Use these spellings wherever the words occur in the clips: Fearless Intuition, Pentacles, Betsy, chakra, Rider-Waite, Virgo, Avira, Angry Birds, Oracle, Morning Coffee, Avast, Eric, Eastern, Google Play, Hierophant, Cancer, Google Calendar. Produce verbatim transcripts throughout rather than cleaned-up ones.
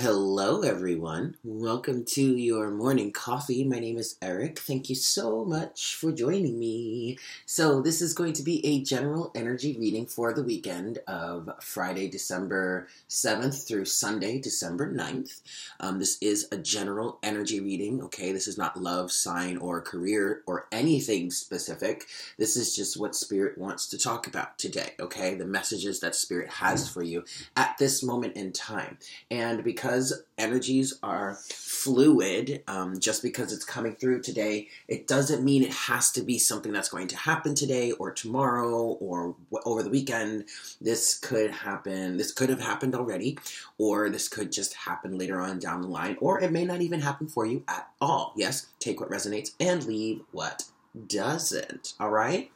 Hello, everyone. Welcome to your morning coffee. My name is Eric. Thank you so much for joining me. So this is going to be a general energy reading for the weekend of Friday, December seventh through Sunday, December ninth. Um, this is a general energy reading, okay? This is not love, sign, or career, or anything specific. This is just what Spirit wants to talk about today, okay? The messages that Spirit has for you at this moment in time. And because Because energies are fluid, um, just because it's coming through today, it doesn't mean it has to be something that's going to happen today or tomorrow or w- over the weekend. This could happen. This could have happened already, or this could just happen later on down the line, or it may not even happen for you at all. Yes, take what resonates and leave what doesn't. All right?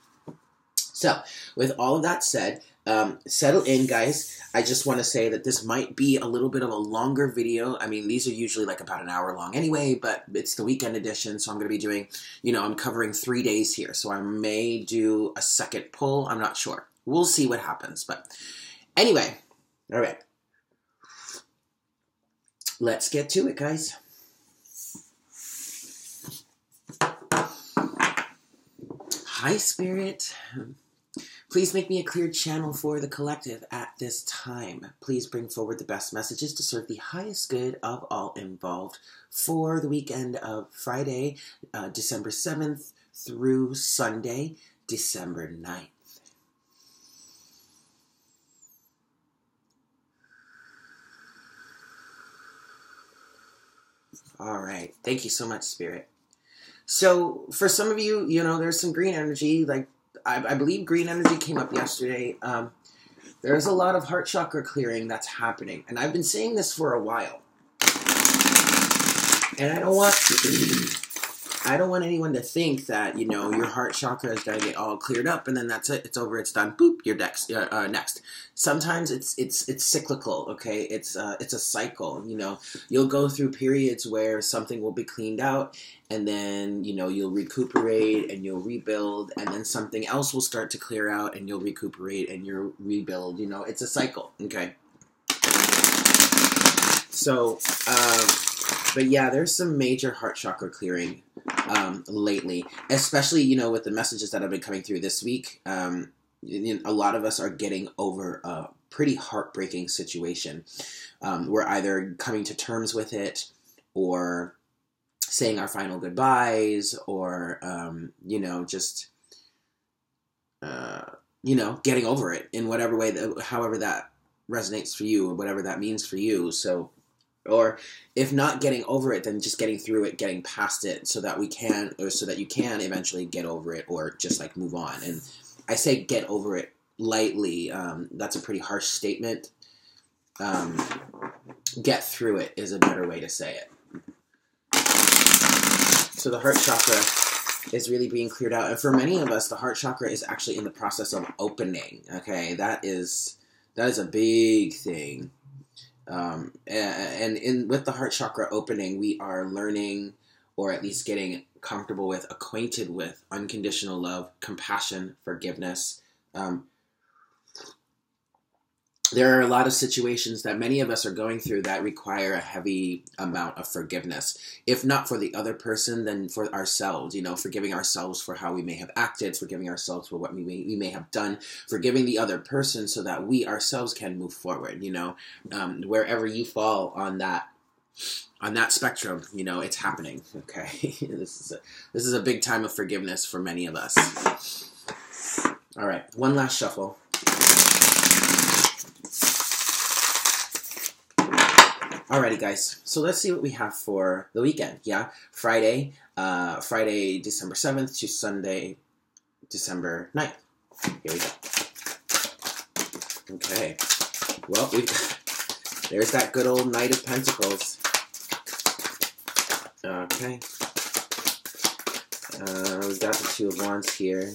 So, with all of that said, Um, settle in, guys. I just want to say that this might be a little bit of a longer video. I mean, these are usually like about an hour long anyway, but it's the weekend edition, so I'm going to be doing, you know, I'm covering three days here, so I may do a second pull. I'm not sure. We'll see what happens, but anyway, all right. Let's get to it, guys. Hi, Spirit. Please make me a clear channel for the collective at this time. Please bring forward the best messages to serve the highest good of all involved for the weekend of Friday, uh, December seventh through Sunday, December ninth. All right. Thank you so much, Spirit. So for some of you, you know, there's some green energy, like I, I believe green energy came up yesterday. Um, there's a lot of heart chakra clearing that's happening. And I've been saying this for a while. And I don't want I don't want anyone to think that, you know, your heart chakra is going to get all cleared up and then that's it. It's over. It's done. Boop, you're next. Uh, uh, next. Sometimes it's it's it's cyclical, okay? It's uh, it's a cycle, you know. You'll go through periods where something will be cleaned out and then, you know, you'll recuperate and you'll rebuild and then something else will start to clear out and you'll recuperate and you'll rebuild. You know, it's a cycle, okay? So, uh, but yeah, there's some major heart chakra clearing um, lately, especially, you know, with the messages that have been coming through this week. Um, you know, a lot of us are getting over a pretty heartbreaking situation. Um, we're either coming to terms with it or saying our final goodbyes or, um, you know, just, uh, you know, getting over it in whatever way, that, however that resonates for you or whatever that means for you. So, or if not getting over it, then just getting through it, getting past it so that we can, or so that you can eventually get over it or just like move on. And I say get over it lightly. Um, that's a pretty harsh statement. Um, get through it is a better way to say it. So the heart chakra is really being cleared out. And for many of us, the heart chakra is actually in the process of opening. Okay. That is, that is a big thing. Um, and in with the heart chakra opening, we are learning, or at least getting comfortable with, acquainted with unconditional love, compassion, forgiveness. Um, there are a lot of situations that many of us are going through that require a heavy amount of forgiveness. If not for the other person, then for ourselves, you know, forgiving ourselves for how we may have acted, forgiving ourselves for what we may, we may have done, forgiving the other person so that we ourselves can move forward, you know, um, wherever you fall on that, on that spectrum, you know, it's happening. Okay. This is a, this is a big time of forgiveness for many of us. All right. One last shuffle. Alrighty, guys. So let's see what we have for the weekend. Yeah, Friday, uh, Friday, December seventh to Sunday, December ninth. Here we go. Okay. Well, we've got, there's that good old Knight of Pentacles. Okay. Uh, we've got the Two of Wands here.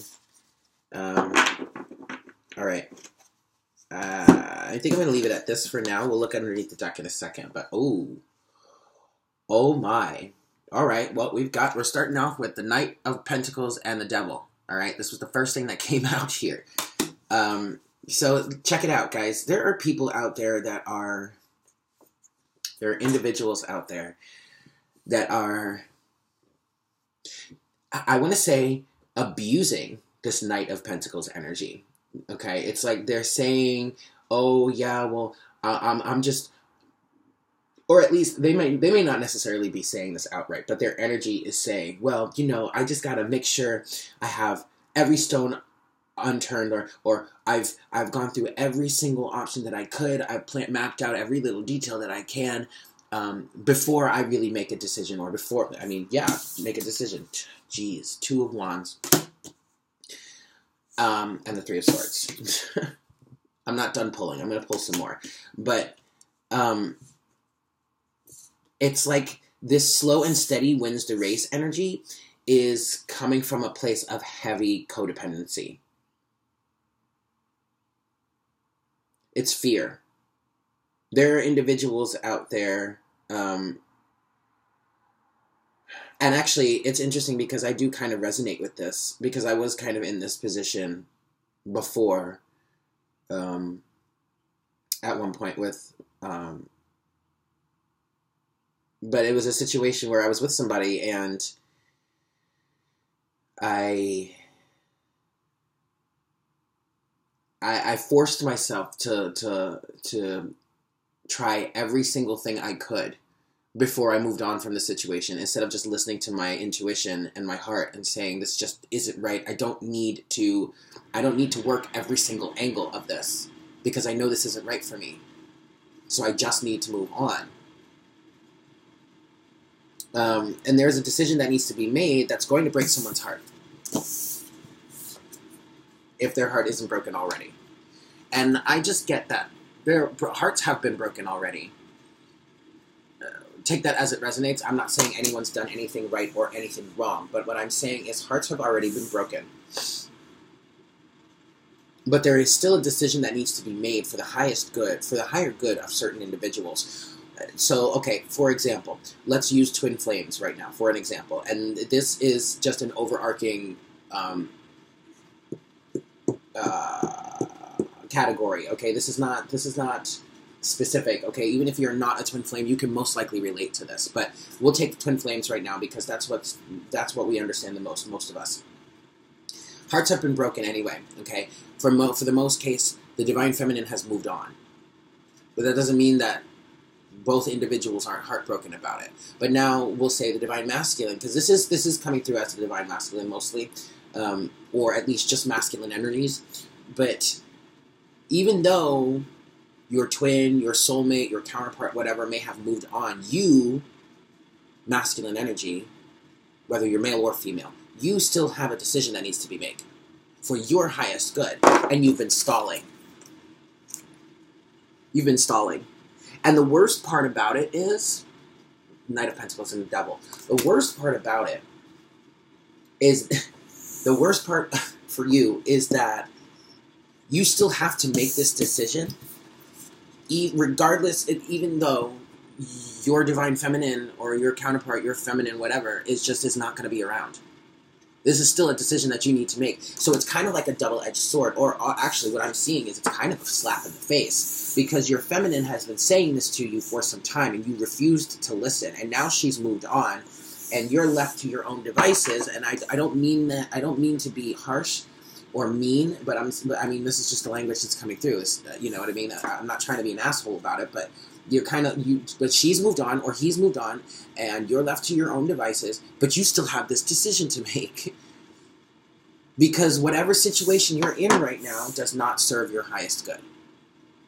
Um, all right. Uh, I think I'm going to leave it at this for now. We'll look underneath the deck in a second, but oh, oh my. All right. Well, we've got, we're starting off with the Knight of Pentacles and the Devil. All right. This was the first thing that came out here. Um, so check it out, guys. There are people out there that are There are individuals out there that are, I want to say, abusing this Knight of Pentacles energy, okay? It's like they're saying, oh, yeah, well, I'm, I'm just... Or at least they may, they may not necessarily be saying this outright, but their energy is saying, well, you know, I just got to make sure I have every stone unturned, or or I've I've gone through every single option that I could. I've plant, mapped out every little detail that I can um, before I really make a decision, or before, I mean, yeah, make a decision. Jeez, Two of Wands um, and the Three of Swords. I'm not done pulling. I'm going to pull some more. But... Um, It's like this slow and steady wins the race energy is coming from a place of heavy codependency. It's fear. There are individuals out there, um, and actually it's interesting because I do kind of resonate with this because I was kind of in this position before um, at one point with... Um, But it was a situation where I was with somebody and I, I I forced myself to to to try every single thing I could before I moved on from the situation, instead of just listening to my intuition and my heart and saying, this just isn't right. I don't need to I don't need to work every single angle of this because I know this isn't right for me. So I just need to move on. Um, and there's a decision that needs to be made that's going to break someone's heart, if their heart isn't broken already. And I just get that. Their hearts have been broken already. Uh, take that as it resonates. I'm not saying anyone's done anything right or anything wrong, but what I'm saying is hearts have already been broken. But there is still a decision that needs to be made for the highest good, for the higher good of certain individuals. So, okay, for example, let's use twin flames right now for an example. And this is just an overarching um, uh, category, okay? This is not this is not specific, okay? Even if you're not a twin flame, you can most likely relate to this. But we'll take the twin flames right now because that's what's, that's what we understand the most, most of us. Hearts have been broken anyway, okay? For, mo for the most case, the Divine Feminine has moved on. But that doesn't mean that both individuals aren't heartbroken about it. But now we'll say the Divine Masculine, because this is this is coming through as the Divine Masculine mostly, um, or at least just masculine energies. But even though your twin, your soulmate, your counterpart, whatever, may have moved on, you, masculine energy, whether you're male or female, you still have a decision that needs to be made for your highest good. And you've been stalling. You've been stalling. And the worst part about it is, Knight of Pentacles and the Devil, the worst part about it is, the worst part for you is that you still have to make this decision, regardless, even though your Divine Feminine or your counterpart, your feminine, whatever, is just is not going to be around. This is still a decision that you need to make. So it's kind of like a double-edged sword, or actually what I'm seeing is it's kind of a slap in the face because your feminine has been saying this to you for some time and you refused to listen, and now she's moved on and you're left to your own devices. And I, I don't mean that, I don't mean to be harsh or mean, but I'm, I mean, this is just the language that's coming through. It's, you know what I mean? I'm not trying to be an asshole about it, but you're kind of, you, but she's moved on or he's moved on and you're left to your own devices, but you still have this decision to make because whatever situation you're in right now does not serve your highest good.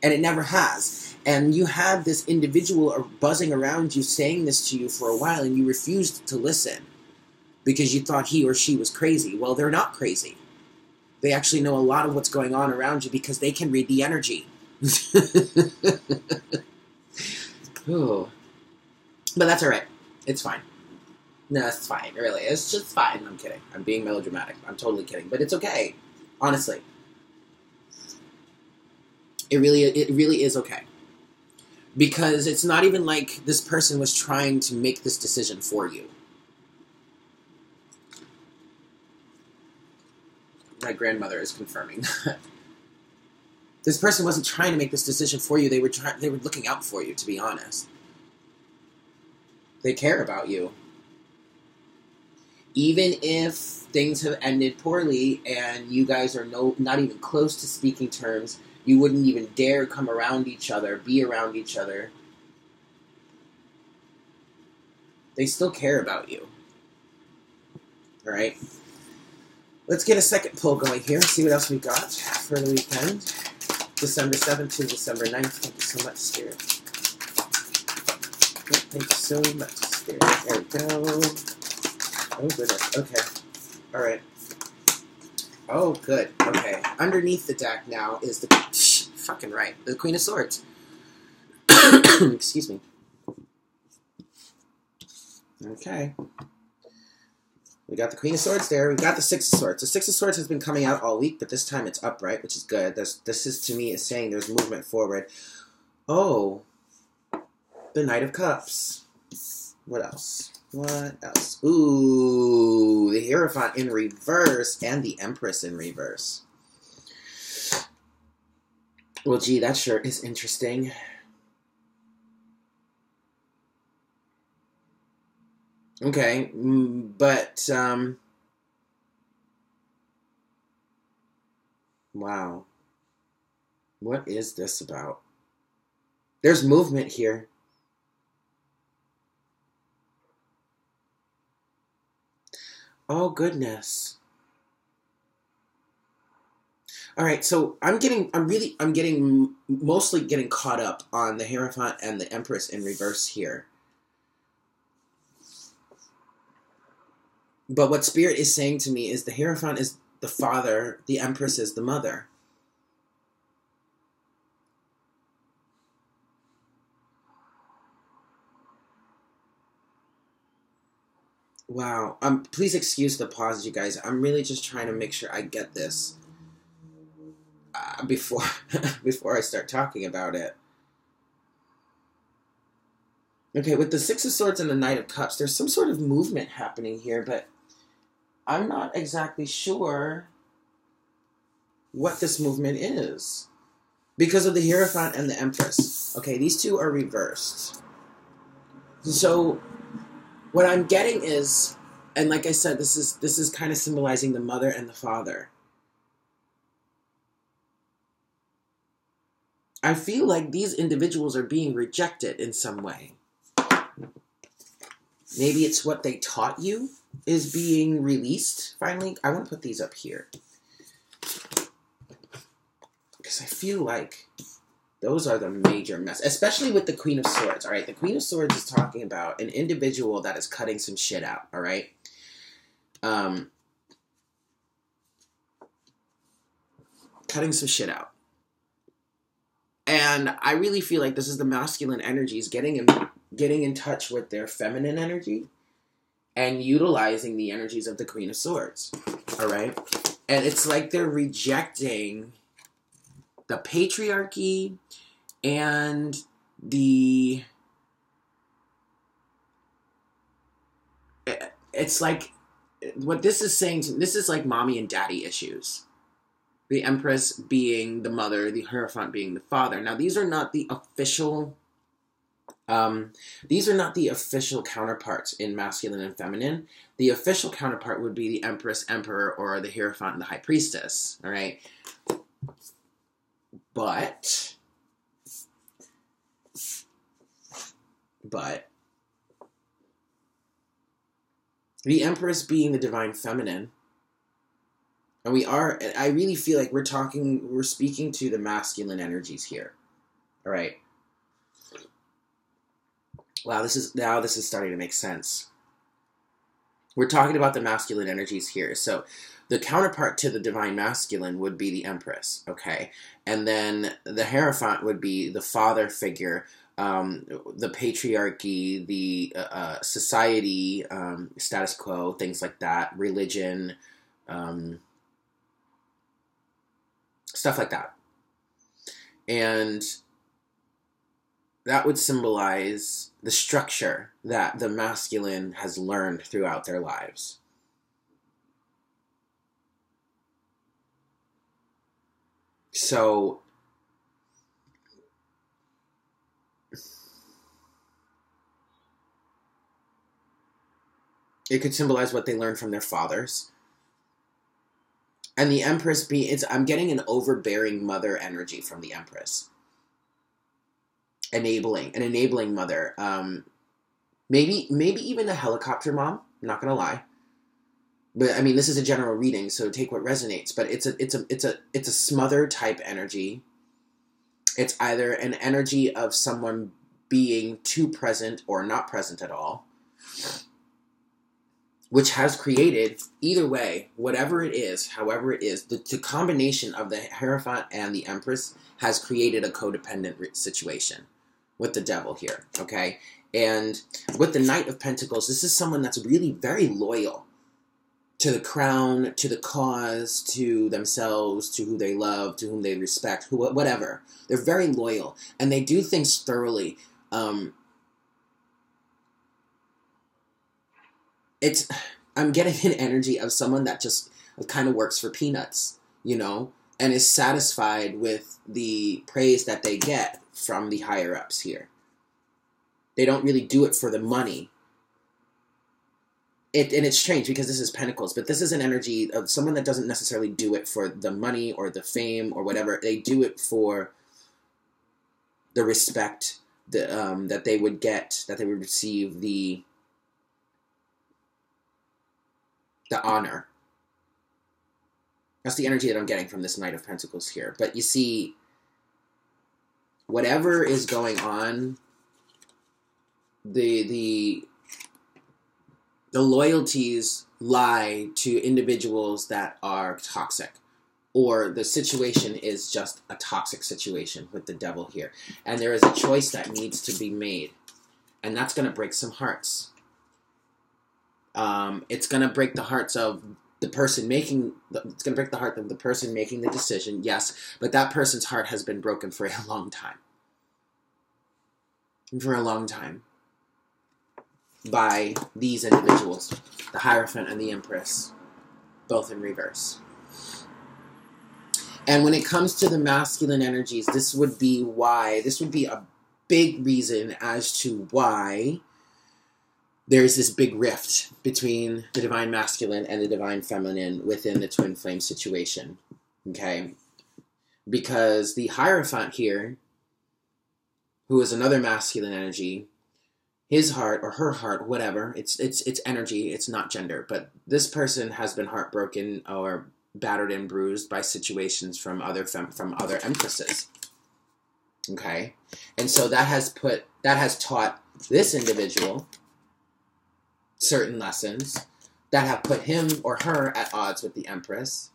And it never has. And you have this individual buzzing around you saying this to you for a while and you refused to listen because you thought he or she was crazy. Well, they're not crazy. They actually know a lot of what's going on around you because they can read the energy. Ooh. But that's all right. It's fine. No, it's fine, really. It's just fine. I'm kidding. I'm being melodramatic. I'm totally kidding. But it's okay. Honestly. It really, it really is okay. Because it's not even like this person was trying to make this decision for you. My grandmother is confirming that. This person wasn't trying to make this decision for you. They were try they were looking out for you, to be honest. They care about you. Even if things have ended poorly and you guys are no, not even close to speaking terms, you wouldn't even dare come around each other, be around each other, they still care about you. All right? Let's get a second pull going here, see what else we got for the weekend. December seventh to December ninth. Thank you so much, Spirit. Thank you so much, Spirit. There we go. Oh, goodness. Okay. All right. Oh, good. Okay. Underneath the deck now is the... Psh, fucking right. The Queen of Swords. Excuse me. Okay. We got the Queen of Swords there. We've got the Six of Swords. The Six of Swords has been coming out all week, but this time it's upright, which is good. This, this is, to me, is saying there's movement forward. Oh. The Knight of Cups. What else? What else? Ooh, the Hierophant in reverse and the Empress in reverse. Well, gee, that sure is interesting. Okay, but, um, wow. What is this about? There's movement here. Oh, goodness. All right, so I'm getting, I'm really, I'm getting, mostly getting caught up on the Hierophant and the Empress in reverse here. But what Spirit is saying to me is the Hierophant is the father, the Empress is the mother. Wow. Um, please excuse the pause, you guys. I'm really just trying to make sure I get this uh, before before I start talking about it. Okay, with the Six of Swords and the Knight of Cups, there's some sort of movement happening here, but I'm not exactly sure what this movement is because of the Hierophant and the Empress. Okay, these two are reversed. So... what I'm getting is, and like I said, this is this is kind of symbolizing the mother and the father. I feel like these individuals are being rejected in some way. Maybe it's what they taught you is being released finally. I want to put these up here. Because I feel like those are the major mess, especially with the Queen of Swords, all right? The Queen of Swords is talking about an individual that is cutting some shit out, all right? Um, cutting some shit out. And I really feel like this is the masculine energies getting in, getting in touch with their feminine energy and utilizing the energies of the Queen of Swords, all right? And it's like they're rejecting... the patriarchy and the, it's like, what this is saying, to, this is like mommy and daddy issues. The Empress being the mother, the Hierophant being the father. Now, these are not the official, um, these are not the official counterparts in masculine and feminine. The official counterpart would be the Empress, Emperor, or the Hierophant and the High Priestess, all right? But, but, the Empress being the divine feminine, and we are, I really feel like we're talking, we're speaking to the masculine energies here, all right? Wow, this is, now this is starting to make sense. We're talking about the masculine energies here, so... the counterpart to the divine masculine would be the Empress, okay? And then the Hierophant would be the father figure, um, the patriarchy, the uh, society, um, status quo, things like that, religion, um, stuff like that. And that would symbolize the structure that the masculine has learned throughout their lives. So, It could symbolize what they learned from their fathers. And the Empress be it's I'm getting an overbearing mother energy from the Empress. Enabling, an enabling mother. Um, maybe, maybe even a helicopter mom. I'm not gonna lie. But I mean, this is a general reading, so take what resonates. But it's a, it's a, it's a, it's a smother type energy. It's either an energy of someone being too present or not present at all, which has created, either way, whatever it is, however it is, the, the combination of the Hierophant and the Empress has created a codependent situation with the devil here, okay? And with the Knight of Pentacles, this is someone that's really very loyal to the crown, to the cause, to themselves, to who they love, to whom they respect, who, whatever. They're very loyal, and they do things thoroughly. Um, it's, I'm getting an energy of someone that just kind of works for peanuts, you know, and is satisfied with the praise that they get from the higher-ups here. They don't really do it for the money. It, and it's strange because this is Pentacles, but this is an energy of someone that doesn't necessarily do it for the money or the fame or whatever. They do it for the respect the, um, that they would get, that they would receive, the the honor. That's the energy that I'm getting from this Knight of Pentacles here. But you see, whatever is going on, the the... The loyalties lie to individuals that are toxic, or the situation is just a toxic situation with the devil here. And there is a choice that needs to be made, and that's going to break some hearts. Um, it's going to break the hearts of the person making, the, it's going to break the heart of the person making the decision, yes, but that person's heart has been broken for a long time. For a long time. By these individuals, the Hierophant and the Empress, both in reverse. And when it comes to the masculine energies, this would be why, this would be a big reason as to why there's this big rift between the divine masculine and the divine feminine within the twin flame situation, okay? Because the Hierophant here, who is another masculine energy, his heart or her heart, whatever, it's it's it's energy, it's not gender. But this person has been heartbroken or battered and bruised by situations from other fem from other empresses. Okay? And so that has put that has taught this individual certain lessons that have put him or her at odds with the Empress.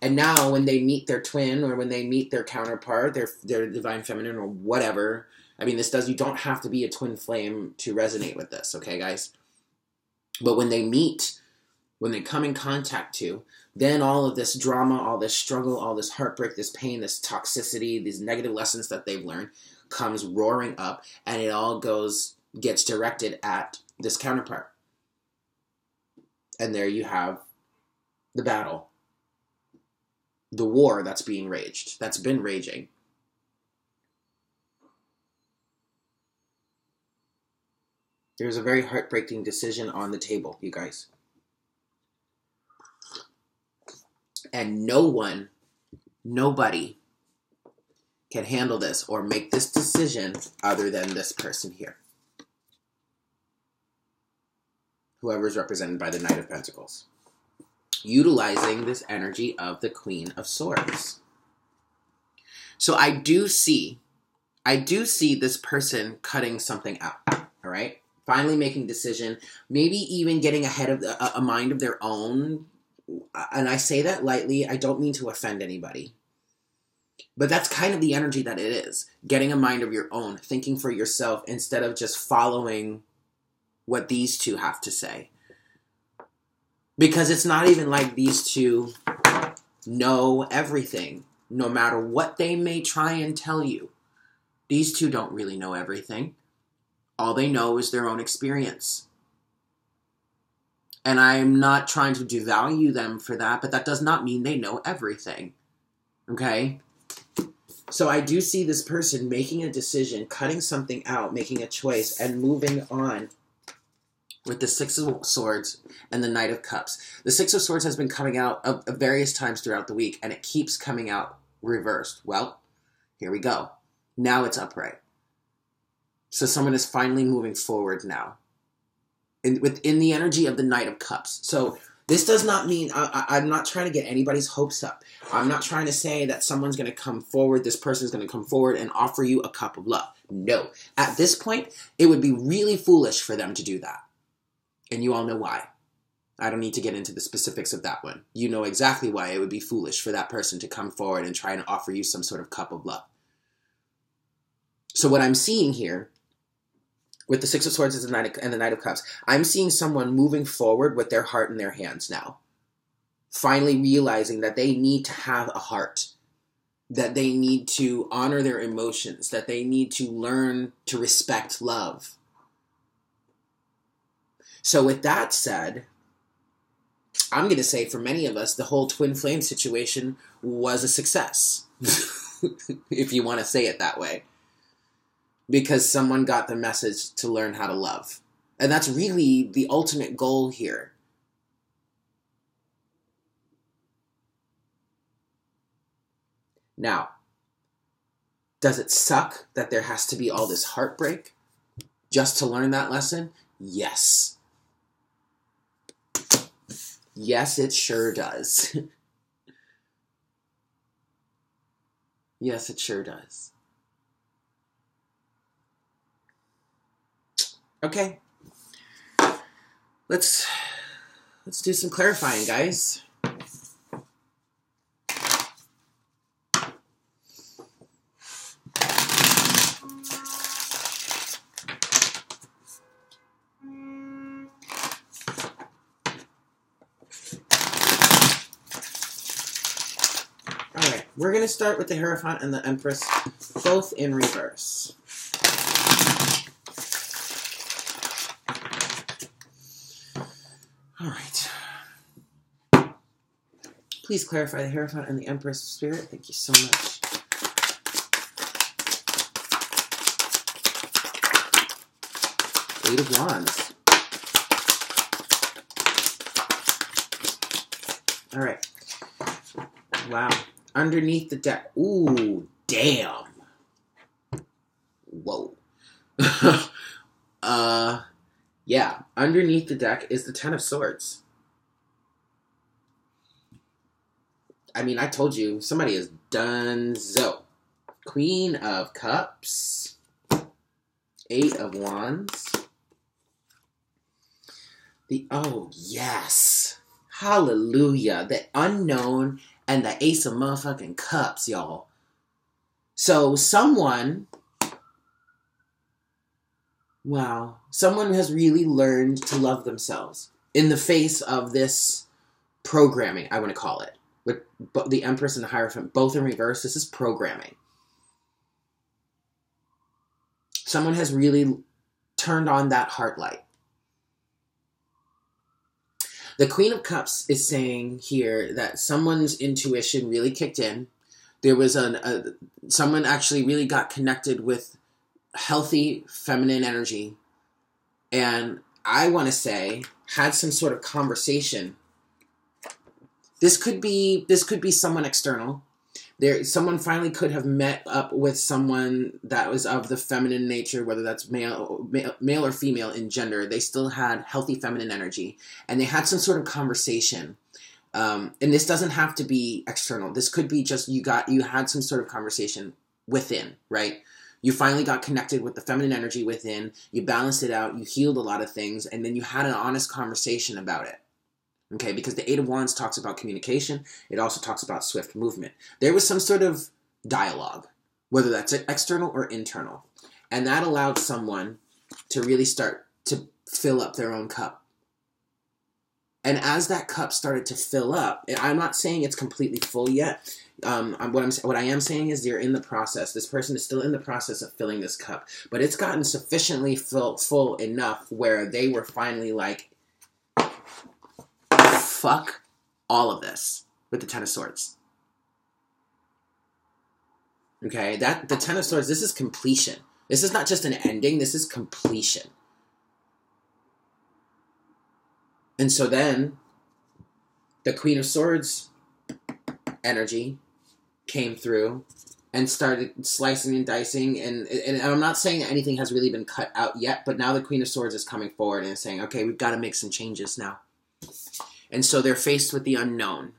And now when they meet their twin or when they meet their counterpart, their their divine feminine or whatever, I mean, this does, you don't have to be a twin flame to resonate with this, okay, guys? But when they meet, when they come in contact to, then all of this drama, all this struggle, all this heartbreak, this pain, this toxicity, these negative lessons that they've learned comes roaring up, and it all goes, gets directed at this counterpart. And there you have the battle, the war that's being raged, that's been raging. There's a very heartbreaking decision on the table, you guys. And no one, nobody can handle this or make this decision other than this person here. Whoever's represented by the Knight of Pentacles. Utilizing this energy of the Queen of Swords. So I do see, I do see this person cutting something out, all right? Finally making a decision, maybe even getting ahead of the, a, a mind of their own. And I say that lightly. I don't mean to offend anybody. But that's kind of the energy that it is. Getting a mind of your own, thinking for yourself instead of just following what these two have to say. Because it's not even like these two know everything, no matter what they may try and tell you. These two don't really know everything. All they know is their own experience. And I'm not trying to devalue them for that, but that does not mean they know everything. Okay? So I do see this person making a decision, cutting something out, making a choice, and moving on with the Six of Swords and the Knight of Cups. The Six of Swords has been coming out of, of various times throughout the week, and it keeps coming out reversed. Well, here we go. Now it's upright. So someone is finally moving forward now, in, within the energy of the Knight of Cups. So this does not mean, I, I, I'm not trying to get anybody's hopes up. I'm not trying to say that someone's going to come forward, this person's going to come forward and offer you a cup of love. No. At this point, it would be really foolish for them to do that. And you all know why. I don't need to get into the specifics of that one. You know exactly why it would be foolish for that person to come forward and try and offer you some sort of cup of love. So what I'm seeing here, with the Six of Swords and the Knight of, and the Knight of Cups, I'm seeing someone moving forward with their heart in their hands now. Finally realizing that they need to have a heart. That they need to honor their emotions. That they need to learn to respect love. So with that said, I'm going to say for many of us, the whole twin flame situation was a success. If you want to say it that way. Because someone got the message to learn how to love. And that's really the ultimate goal here. Now, does it suck that there has to be all this heartbreak just to learn that lesson? Yes. Yes, it sure does. Yes, it sure does. Okay, let's let's do some clarifying, guys. All right, we're going to start with the Hierophant and the Empress, both in reverse. All right. Please clarify the Hierophant and the Empress of Spirit. Thank you so much. Eight of Wands. All right. Wow. Underneath the deck. Ooh, damn. Whoa. uh... Yeah, underneath the deck is the Ten of Swords. I mean, I told you, somebody is donezo. Queen of Cups. Eight of Wands. The, oh, yes. Hallelujah. The Unknown and the Ace of motherfucking Cups, y'all. So, someone... Wow. Someone has really learned to love themselves in the face of this programming, I want to call it. With the Empress and the Hierophant, both in reverse, this is programming. Someone has really turned on that heart light. The Queen of Cups is saying here that someone's intuition really kicked in. There was an, a, someone actually really got connected with healthy feminine energy, and I want to say had some sort of conversation. This could be this could be someone external. There, someone finally could have met up with someone that was of the feminine nature, whether that's male, male, male or female in gender. They still had healthy feminine energy, and they had some sort of conversation. Um, and this doesn't have to be external. This could be just you got you had some sort of conversation within, right? You finally got connected with the feminine energy within, you balanced it out, you healed a lot of things, and then you had an honest conversation about it. Okay, because the Eight of Wands talks about communication, it also talks about swift movement. There was some sort of dialogue, whether that's external or internal. And that allowed someone to really start to fill up their own cup. And as that cup started to fill up, and I'm not saying it's completely full yet, Um, what I'm what I am saying is you're in the process. This person is still in the process of filling this cup, but it's gotten sufficiently full, full enough where they were finally like, "Fuck all of this," with the Ten of Swords. Okay, that the Ten of Swords. This is completion. This is not just an ending. This is completion. And so then the Queen of Swords energy came through and started slicing and dicing. And, and I'm not saying that anything has really been cut out yet, but now the Queen of Swords is coming forward and saying, okay, we've got to make some changes now. And so they're faced with the unknown.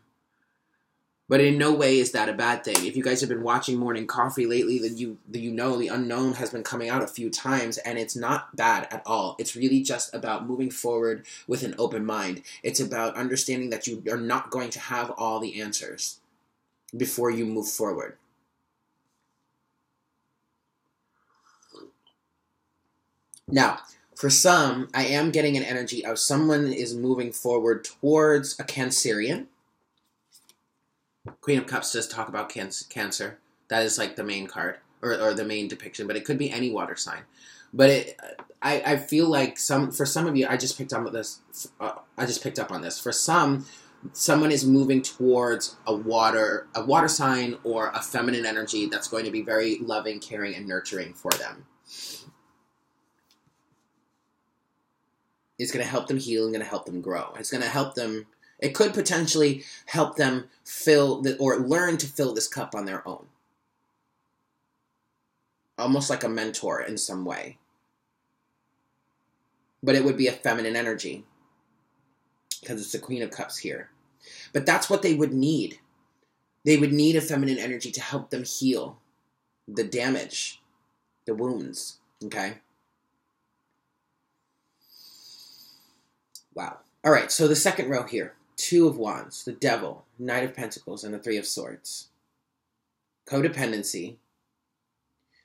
But in no way is that a bad thing. If you guys have been watching Morning Coffee lately, then you, then you know the unknown has been coming out a few times, and it's not bad at all. It's really just about moving forward with an open mind. It's about understanding that you are not going to have all the answers before you move forward. Now, for some, I am getting an energy of someone is moving forward towards a Cancerian. Queen of Cups does talk about Cancer. That is like the main card, or, or the main depiction, but it could be any water sign. But it, I, I feel like some, for some of you, I just picked up on this. Uh, I just picked up on this. For some, someone is moving towards a water, a water sign, or a feminine energy that's going to be very loving, caring, and nurturing for them. It's going to help them heal and going to help them grow. It's going to help them. It could potentially help them fill the, or learn to fill this cup on their own. Almost like a mentor in some way. But it would be a feminine energy because it's the Queen of Cups here. But that's what they would need. They would need a feminine energy to help them heal the damage, the wounds, okay? Wow. All right, so the second row here, Two of Wands, the Devil, Knight of Pentacles, and the Three of Swords. Codependency.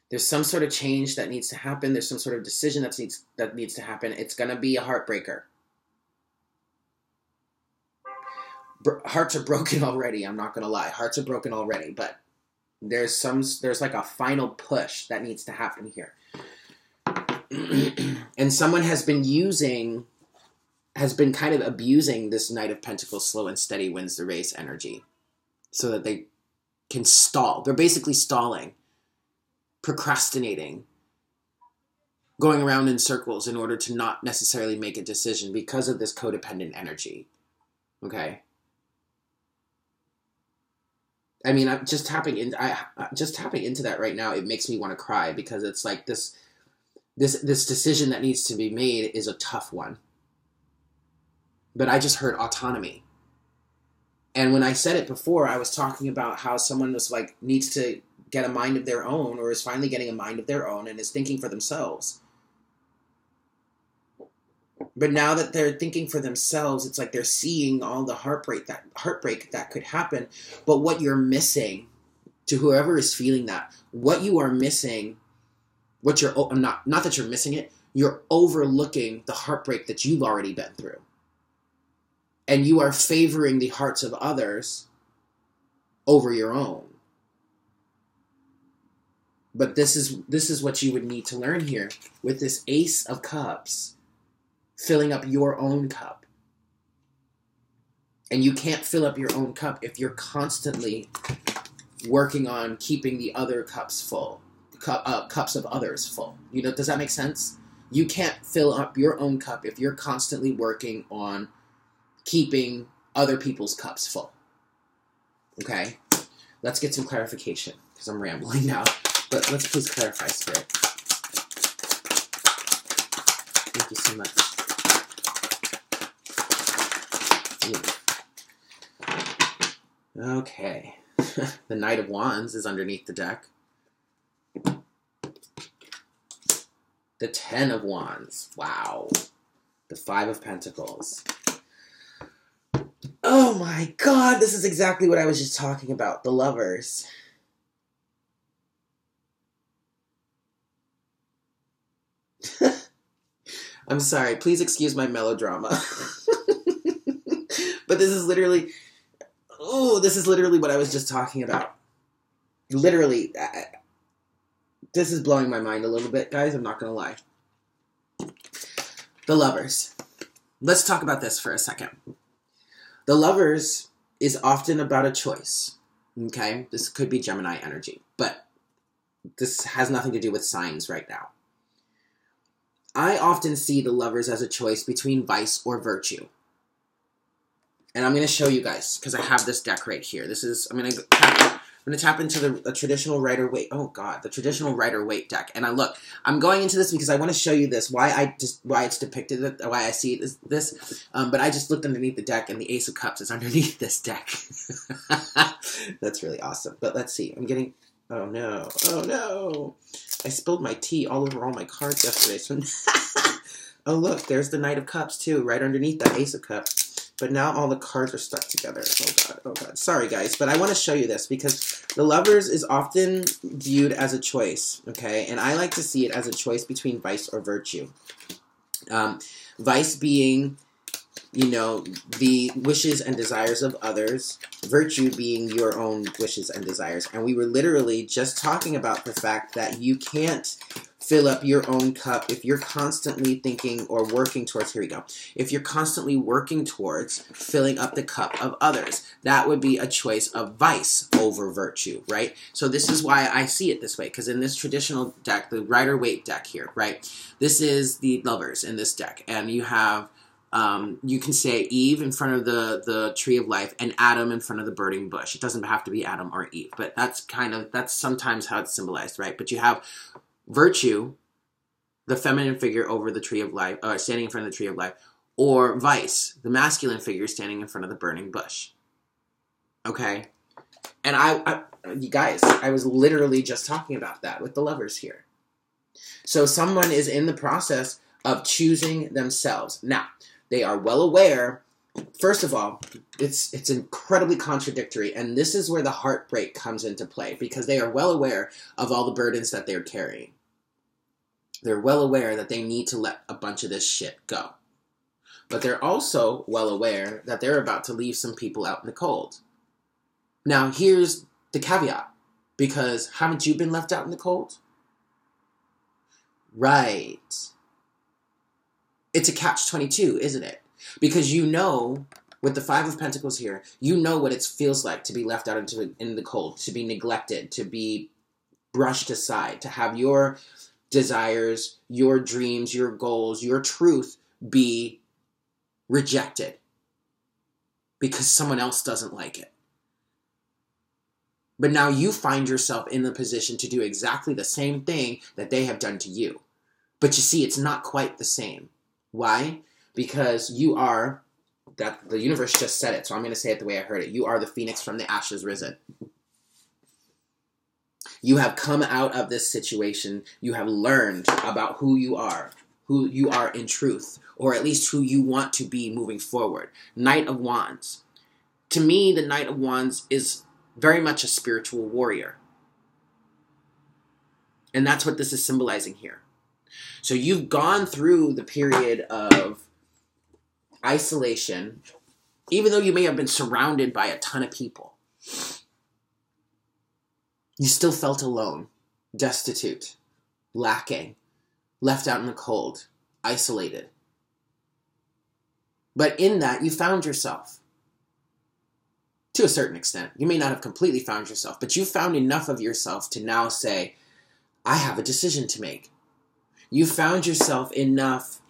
There's some sort of change that needs to happen. There's some sort of decision that needs, that needs to happen. It's going to be a heartbreaker. Bro- hearts are broken already, I'm not going to lie. Hearts are broken already, but there's some there's like a final push that needs to happen here. And someone has been using... has been kind of abusing this Knight of Pentacles, slow and steady wins the race energy so that they can stall. They're basically stalling, procrastinating, going around in circles in order to not necessarily make a decision because of this codependent energy, okay? I mean, I'm just tapping in, I, just tapping into that right now, it makes me want to cry because it's like this, this, this decision that needs to be made is a tough one. But I just heard autonomy. And when I said it before, I was talking about how someone was like, needs to get a mind of their own or is finally getting a mind of their own and is thinking for themselves. But now that they're thinking for themselves, it's like they're seeing all the heartbreak that heartbreak that could happen. But what you're missing, to whoever is feeling that, what you are missing, what you're, not, not that you're missing it, you're overlooking the heartbreak that you've already been through. And you are favoring the hearts of others over your own. But this is this is what you would need to learn here with this Ace of Cups, filling up your own cup. And you can't fill up your own cup if you're constantly working on keeping the other cups full, cup, uh, cups of others full. You know, does that make sense? You can't fill up your own cup if you're constantly working on keeping other people's cups full. Okay? Let's get some clarification, because I'm rambling now. But let's please clarify, Spirit. Thank you so much. Yeah. Okay. The Knight of Wands is underneath the deck. The Ten of Wands. Wow. The Five of Pentacles. Oh my God, this is exactly what I was just talking about. The Lovers. I'm sorry, please excuse my melodrama. But this is literally, oh, this is literally what I was just talking about. Literally, I, this is blowing my mind a little bit, guys, I'm not going to lie. The Lovers. Let's talk about this for a second. The Lovers is often about a choice, okay? This could be Gemini energy, but this has nothing to do with signs right now. I often see the Lovers as a choice between vice or virtue. And I'm going to show you guys because I have this deck right here. This is, I'm going to tap, I'm going to tap into the, the traditional Rider-Waite. Oh God, the traditional Rider-Waite deck. And I look, I'm going into this because I want to show you this, why I just, why it's depicted, why I see this. this. Um, but I just looked underneath the deck and the Ace of Cups is underneath this deck. That's really awesome. But let's see, I'm getting, oh no, oh no. I spilled my tea all over all my cards yesterday. So oh look, there's the Knight of Cups too, right underneath that Ace of Cups. But now all the cards are stuck together. Oh God, oh God. Sorry guys, but I want to show you this because the Lovers is often viewed as a choice, okay? And I like to see it as a choice between vice or virtue. Um, vice being, you know, the wishes and desires of others, virtue being your own wishes and desires. And we were literally just talking about the fact that you can't fill up your own cup if you're constantly thinking or working towards, here we go, if you're constantly working towards filling up the cup of others. That would be a choice of vice over virtue, right? So this is why I see it this way, because in this traditional deck, the Rider-Waite deck here, right? This is the Lovers in this deck, and you have, Um, you can say Eve in front of the, the tree of life and Adam in front of the burning bush. It doesn't have to be Adam or Eve, but that's kind of, that's sometimes how it's symbolized, right? But you have virtue, the feminine figure over the tree of life, or standing in front of the tree of life, or vice, the masculine figure standing in front of the burning bush. Okay? And I, I you guys, I was literally just talking about that with the Lovers here. So someone is in the process of choosing themselves. Now, they are well aware, first of all, it's it's incredibly contradictory, and this is where the heartbreak comes into play, because they are well aware of all the burdens that they're carrying. They're well aware that they need to let a bunch of this shit go. But they're also well aware that they're about to leave some people out in the cold. Now, here's the caveat, because haven't you been left out in the cold? Right. It's a catch twenty-two, isn't it? Because you know, with the Five of Pentacles here, you know what it feels like to be left out into, in the cold, to be neglected, to be brushed aside, to have your desires, your dreams, your goals, your truth be rejected because someone else doesn't like it. But now you find yourself in the position to do exactly the same thing that they have done to you. But you see, it's not quite the same. Why? Because you are, that the universe just said it, so I'm going to say it the way I heard it. You are the phoenix from the ashes risen. You have come out of this situation. You have learned about who you are, who you are in truth, or at least who you want to be moving forward. Knight of Wands. To me, the Knight of Wands is very much a spiritual warrior. And that's what this is symbolizing here. So you've gone through the period of isolation, even though you may have been surrounded by a ton of people. You still felt alone, destitute, lacking, left out in the cold, isolated. But in that, you found yourself. To a certain extent. You may not have completely found yourself, but you found enough of yourself to now say, I have a decision to make. You found yourself enough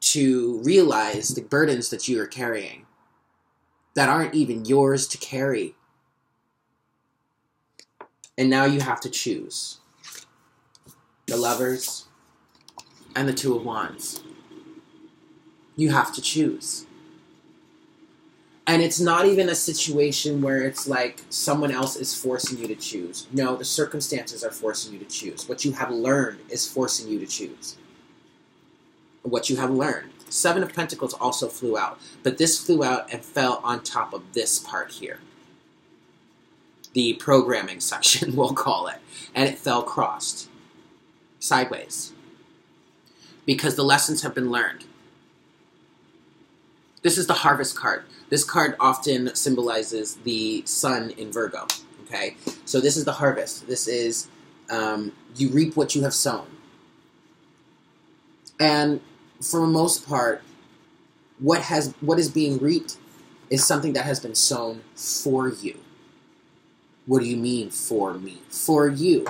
to realize the burdens that you are carrying that aren't even yours to carry. And now you have to choose the Lovers and the Two of Wands. You have to choose. And it's not even a situation where it's like someone else is forcing you to choose. No, the circumstances are forcing you to choose. What you have learned is forcing you to choose. What you have learned. Seven of Pentacles also flew out, but this flew out and fell on top of this part here. The programming section, we'll call it. And it fell crossed. Sideways. Because the lessons have been learned. This is the Harvest card. This card often symbolizes the sun in Virgo, okay? So this is the harvest. This is, um, you reap what you have sown. And for the most part, what has what is being reaped is something that has been sown for you. What do you mean for me? For you,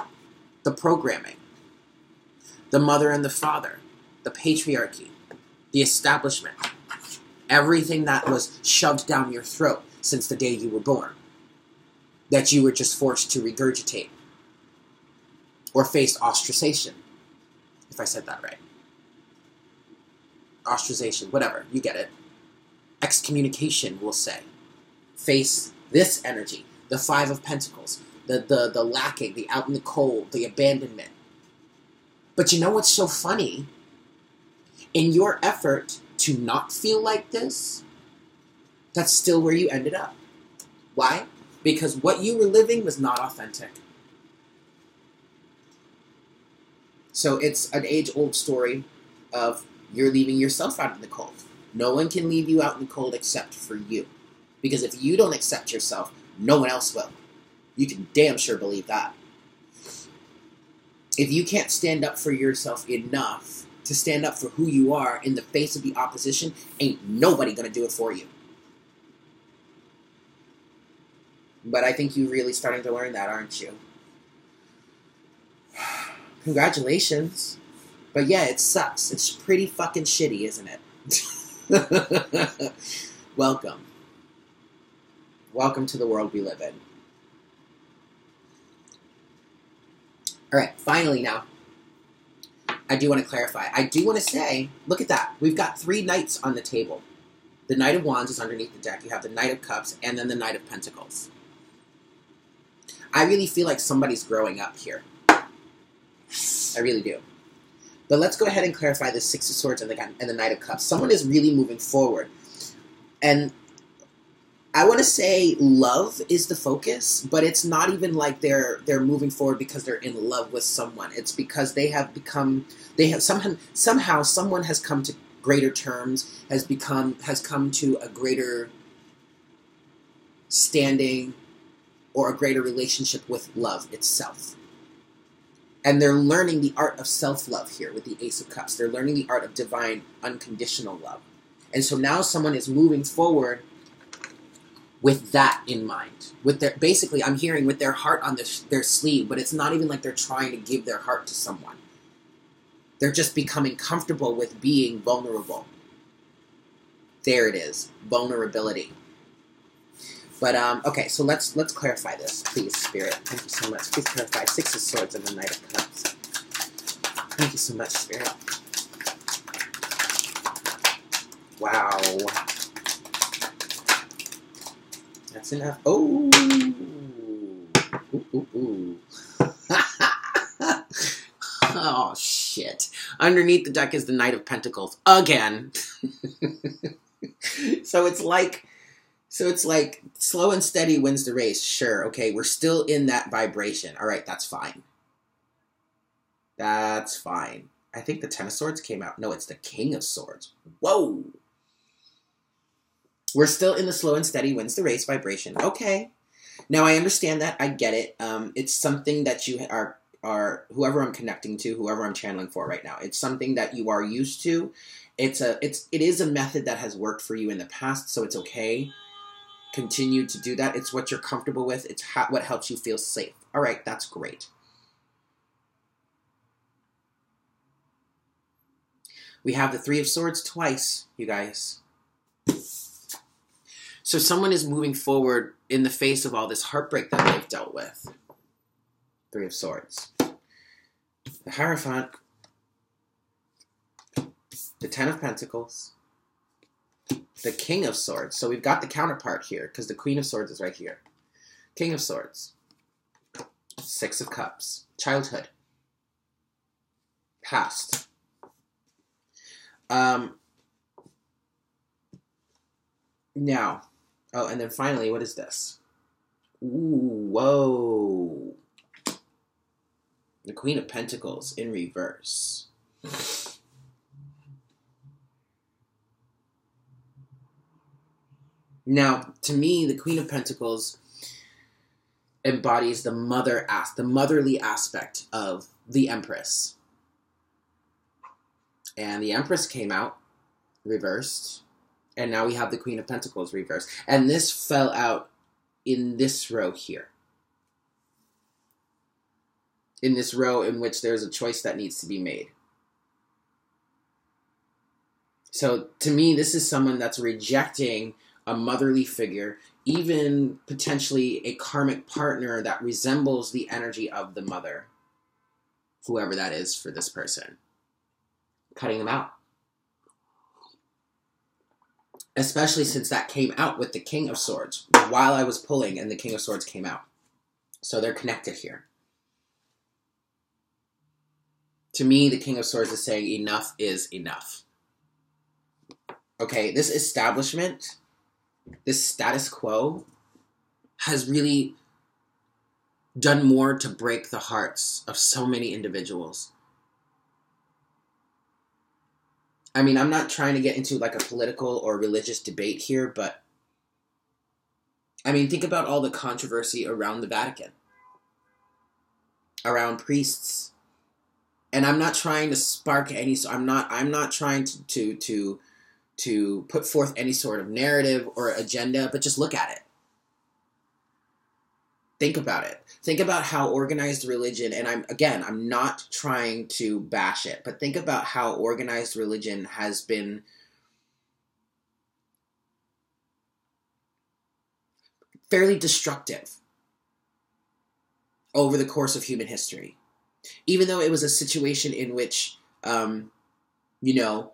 the programming, the mother and the father, the patriarchy, the establishment. everything that was shoved down your throat since the day you were born, that you were just forced to regurgitate or face ostracization, if I said that right. Ostracization, whatever, you get it. Excommunication, we'll say. Face this energy, the Five of Pentacles, the, the, the lacking, the out in the cold, the abandonment. But you know what's so funny? In your effort to not feel like this, that's still where you ended up. Why? Because what you were living was not authentic. So it's an age-old story of you're leaving yourself out in the cold. No one can leave you out in the cold except for you. Because if you don't accept yourself, no one else will. You can damn sure believe that. If you can't stand up for yourself enough to stand up for who you are in the face of the opposition, ain't nobody gonna do it for you. But I think you're really starting to learn that, aren't you? Congratulations. But yeah, it sucks. It's pretty fucking shitty, isn't it? Welcome. Welcome to the world we live in. All right, finally now, I do want to clarify. I do want to say, look at that. We've got three knights on the table. The Knight of Wands is underneath the deck. You have the Knight of Cups and then the Knight of Pentacles. I really feel like somebody's growing up here. I really do. But let's go ahead and clarify the Six of Swords and the, and the Knight of Cups. Someone is really moving forward. And I want to say love is the focus, but it's not even like they're they're moving forward because they're in love with someone. It's because they have become, they have somehow, somehow someone has come to greater terms, has become, has come to a greater standing or a greater relationship with love itself. And they're learning the art of self-love here with the Ace of Cups. They're learning the art of divine, unconditional love. And so now someone is moving forward with that in mind. With their, basically, I'm hearing with their heart on their, their sleeve, but it's not even like they're trying to give their heart to someone. They're just becoming comfortable with being vulnerable. There it is, vulnerability. But, um, okay, so let's let's clarify this, please, Spirit. Thank you so much. Please clarify Six of Swords and the Knight of Cups. Thank you so much, Spirit. Wow. That's enough. Oh! Ooh, ooh, ooh. Oh, shit. Underneath the deck is the Knight of Pentacles. Again. So it's like... So it's like, slow and steady wins the race. Sure, okay, we're still in that vibration. All right, that's fine. That's fine. I think the Ten of Swords came out. No, it's the King of Swords. Whoa! We're still in the slow and steady wins the race vibration. Okay. Now, I understand that. I get it. Um, it's something that you are, are, whoever I'm connecting to, whoever I'm channeling for right now, it's something that you are used to. It's a, it's, it is a method that has worked for you in the past, so it's okay. Continue to do that. It's what you're comfortable with. It's how, what helps you feel safe. All right, that's great. We have the Three of Swords twice, you guys. So someone is moving forward in the face of all this heartbreak that they've dealt with. Three of Swords. The Hierophant. The Ten of Pentacles. The King of Swords. So we've got the counterpart here because the Queen of Swords is right here. King of Swords. Six of Cups. Childhood. Past. Um, now. Oh, and then finally, what is this? Ooh, whoa. The Queen of Pentacles in reverse. Now, to me, the Queen of Pentacles embodies the mother as- the motherly aspect of the Empress. And the Empress came out, reversed, and now we have the Queen of Pentacles reversed. And this fell out in this row here. In this row in which there's a choice that needs to be made. So to me, this is someone that's rejecting a motherly figure, even potentially a karmic partner that resembles the energy of the mother, whoever that is for this person. Cutting them out. Especially since that came out with the King of Swords while I was pulling and the King of Swords came out. So they're connected here. To me, the King of Swords is saying enough is enough. Okay, this establishment, this status quo has really done more to break the hearts of so many individuals. I mean, I'm not trying to get into like a political or religious debate here, but I mean, think about all the controversy around the Vatican, around priests. And I'm not trying to spark any, so I'm not, I'm not trying to, to, to, to put forth any sort of narrative or agenda, but just look at it. Think about it. Think about how organized religion, and I'm again, I'm not trying to bash it, but think about how organized religion has been fairly destructive over the course of human history. Even though it was a situation in which, um, you know,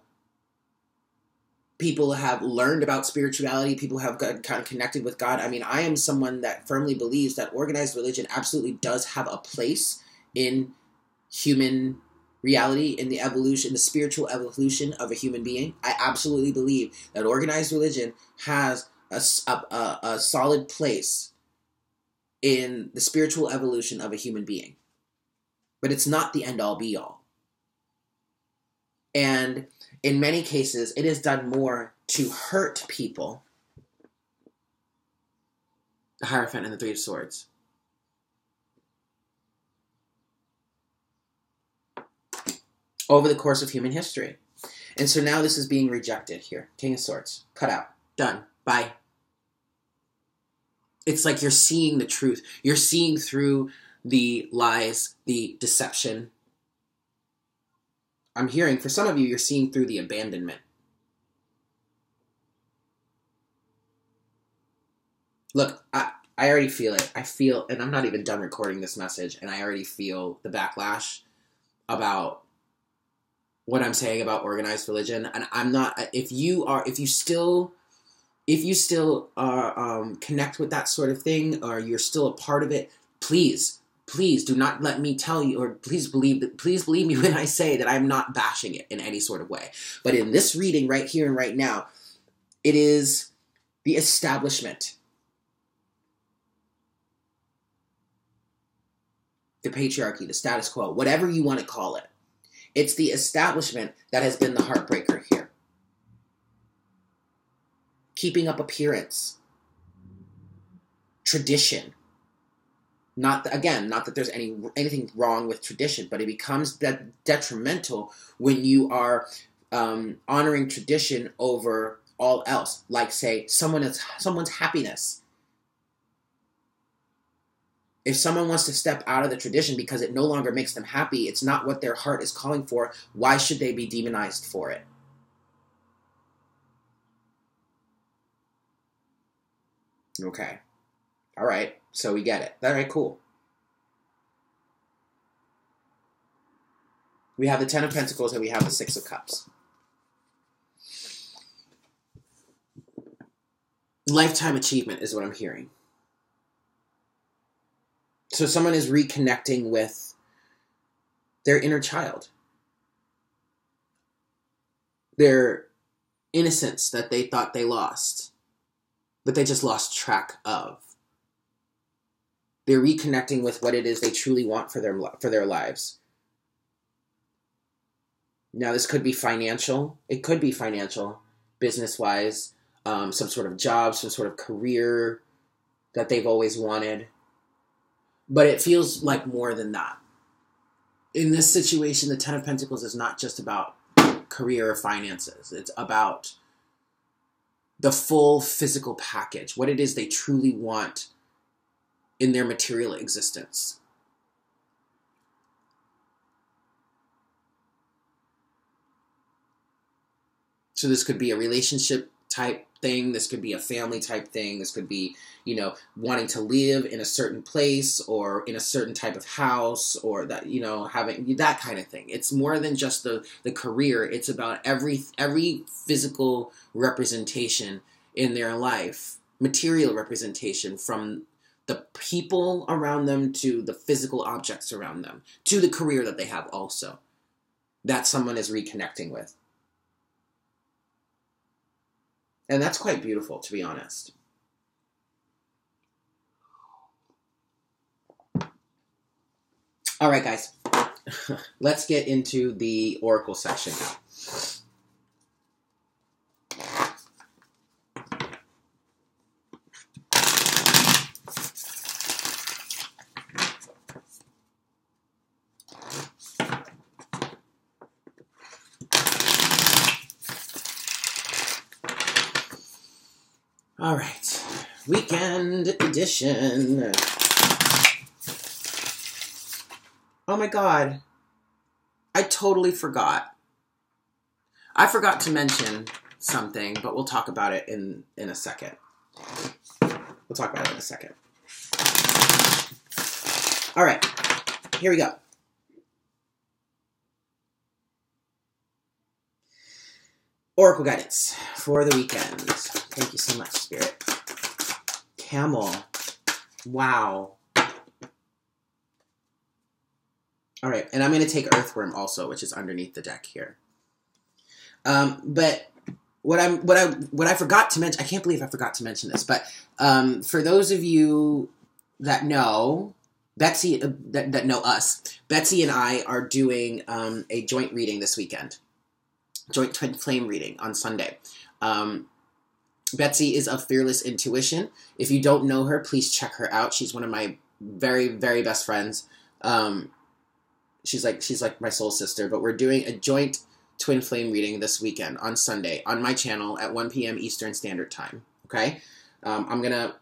people have learned about spirituality. People have gotten connected with God. I mean, I am someone that firmly believes that organized religion absolutely does have a place in human reality, in the evolution, the spiritual evolution of a human being. I absolutely believe that organized religion has a, a, a solid place in the spiritual evolution of a human being. But it's not the end-all, be-all. And in many cases, it has done more to hurt people. The Hierophant and the Three of Swords. Over the course of human history. And so now this is being rejected here. King of Swords. Cut out. Done. Bye. It's like you're seeing the truth. You're seeing through the lies, the deception. I'm hearing, for some of you, you're seeing through the abandonment. Look, I, I already feel it. I feel, and I'm not even done recording this message, and I already feel the backlash about what I'm saying about organized religion. And I'm not, if you are, if you still... If you still are, um, connect with that sort of thing, or you're still a part of it, please, please do not let me tell you, or please believe that, please believe me when I say that I'm not bashing it in any sort of way. But in this reading right here and right now, it is the establishment, the patriarchy, the status quo, whatever you want to call it. It's the establishment that has been the heartbreaker here. Keeping up appearance, tradition. Not that, again, not that there's any anything wrong with tradition, but it becomes that detrimental when you are um, honoring tradition over all else. Like, say, someone is someone's happiness. If someone wants to step out of the tradition because it no longer makes them happy, it's not what their heart is calling for. Why should they be demonized for it? Okay. All right. So we get it. All right, cool. We have the Ten of Pentacles and we have the Six of Cups. Lifetime achievement is what I'm hearing. So someone is reconnecting with their inner child. Their innocence that they thought they lost. But they just lost track of. They're reconnecting with what it is they truly want for their for their lives. Now, this could be financial. It could be financial, business-wise, um, some sort of job, some sort of career that they've always wanted. But it feels like more than that. In this situation, the Ten of Pentacles is not just about career or finances. It's about the full physical package, what it is they truly want in their material existence. So this could be a relationship type thing. This could be a family type thing. This could be, you know, wanting to live in a certain place or in a certain type of house, or that, you know, having that kind of thing. It's more than just the, the career. It's about every, every physical representation in their life, material representation, from the people around them to the physical objects around them to the career that they have also that someone is reconnecting with. And that's quite beautiful, to be honest. All right, guys. Let's get into the Oracle section now. All right, weekend edition. Oh my God, I totally forgot. I forgot to mention something, but we'll talk about it in, in a second. We'll talk about it in a second. All right, here we go. Oracle guidance for the weekend. Thank you so much, Spirit. Camel. Wow. All right, and I'm going to take Earthworm also, which is underneath the deck here. Um, but what I'm, what I, what I forgot to mention, I can't believe I forgot to mention this, but um, for those of you that know Betsy, uh, that, that know us, Betsy and I are doing um, a joint reading this weekend. Joint Twin Flame reading on Sunday. Um, Betsy is of Fearless Intuition. If you don't know her, please check her out. She's one of my very, very best friends. Um, she's like she's like my soul sister. But we're doing a joint Twin Flame reading this weekend on Sunday on my channel at one p.m. Eastern Standard Time. Okay? Um, I'm going to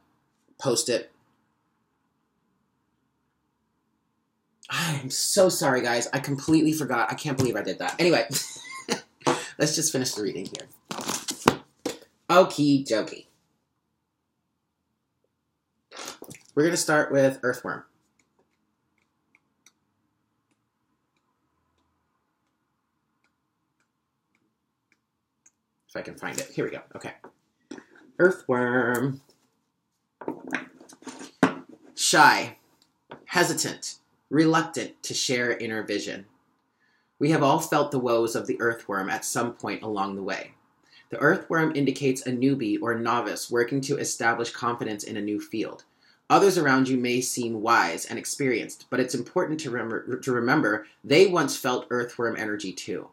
post it. I'm so sorry, guys. I completely forgot. I can't believe I did that. Anyway. Let's just finish the reading here. Okie dokie. We're going to start with Earthworm. If I can find it. Here we go. Okay. Earthworm. Shy, hesitant, reluctant to share inner vision. We have all felt the woes of the earthworm at some point along the way. The earthworm indicates a newbie or novice working to establish confidence in a new field. Others around you may seem wise and experienced, but it's important to, rem- to remember they once felt earthworm energy too.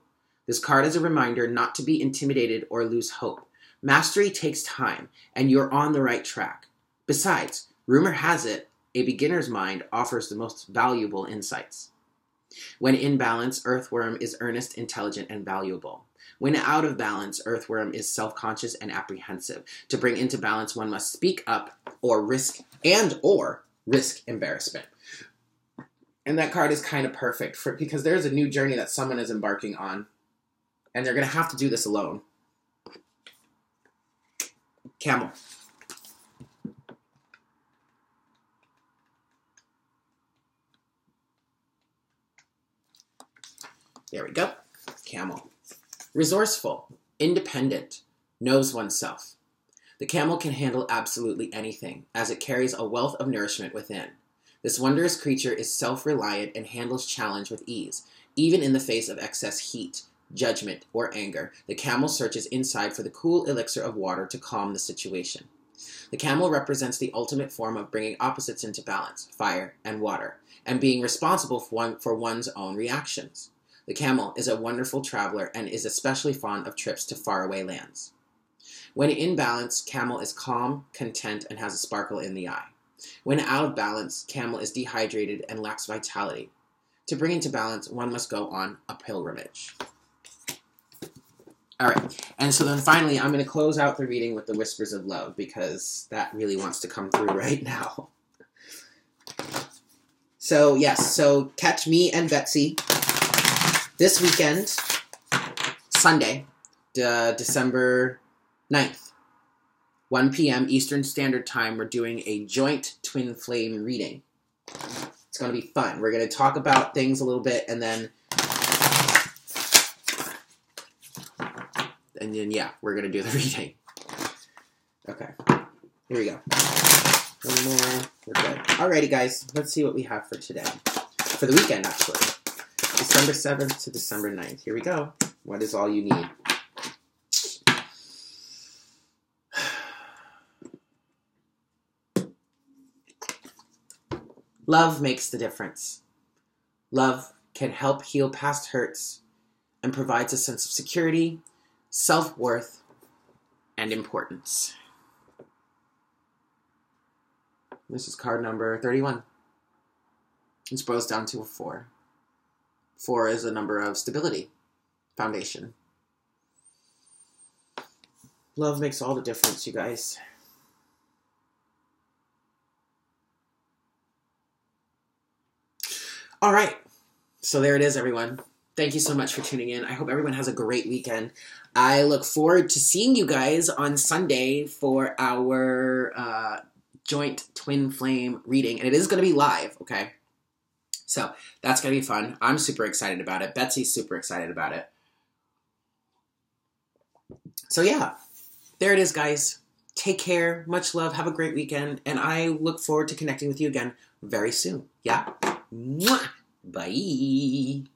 This card is a reminder not to be intimidated or lose hope. Mastery takes time, and you're on the right track. Besides, rumor has it, a beginner's mind offers the most valuable insights. When in balance, earthworm is earnest, intelligent, and valuable. When out of balance, earthworm is self-conscious and apprehensive. To bring into balance, one must speak up or risk and or risk embarrassment. And that card is kind of perfect for, because there's a new journey that someone is embarking on, and they're going to have to do this alone. Camel. There we go. Camel. Resourceful, independent, knows oneself. The camel can handle absolutely anything, as it carries a wealth of nourishment within. This wondrous creature is self-reliant and handles challenge with ease. Even in the face of excess heat, judgment, or anger, the camel searches inside for the cool elixir of water to calm the situation. The camel represents the ultimate form of bringing opposites into balance, fire and water, and being responsible for, one, for one's own reactions. The camel is a wonderful traveler and is especially fond of trips to faraway lands. When in balance, camel is calm, content, and has a sparkle in the eye. When out of balance, camel is dehydrated and lacks vitality. To bring into balance, one must go on a pilgrimage. All right, and so then finally, I'm going to close out the reading with the Whispers of Love, because that really wants to come through right now. So yes, so catch me and Betsy this weekend, Sunday, uh, December ninth, one p m Eastern Standard Time. We're doing a joint twin flame reading. It's going to be fun. We're going to talk about things a little bit, and then, and then yeah, we're going to do the reading. Okay, here we go. One more. We're good. Alrighty, guys. Let's see what we have for today. For the weekend, actually. December seventh to December ninth. Here we go. What is all you need? Love makes the difference. Love can help heal past hurts and provides a sense of security, self-worth, and importance. This is card number thirty-one. This boils down to a four. Four is a number of stability, foundation. Love makes all the difference, you guys. All right. So there it is, everyone. Thank you so much for tuning in. I hope everyone has a great weekend. I look forward to seeing you guys on Sunday for our uh, joint twin flame reading, and it is going to be live, okay? So that's going to be fun. I'm super excited about it. Betsy's super excited about it. So yeah, there it is, guys. Take care. Much love. Have a great weekend. And I look forward to connecting with you again very soon. Yeah. Mwah. Bye.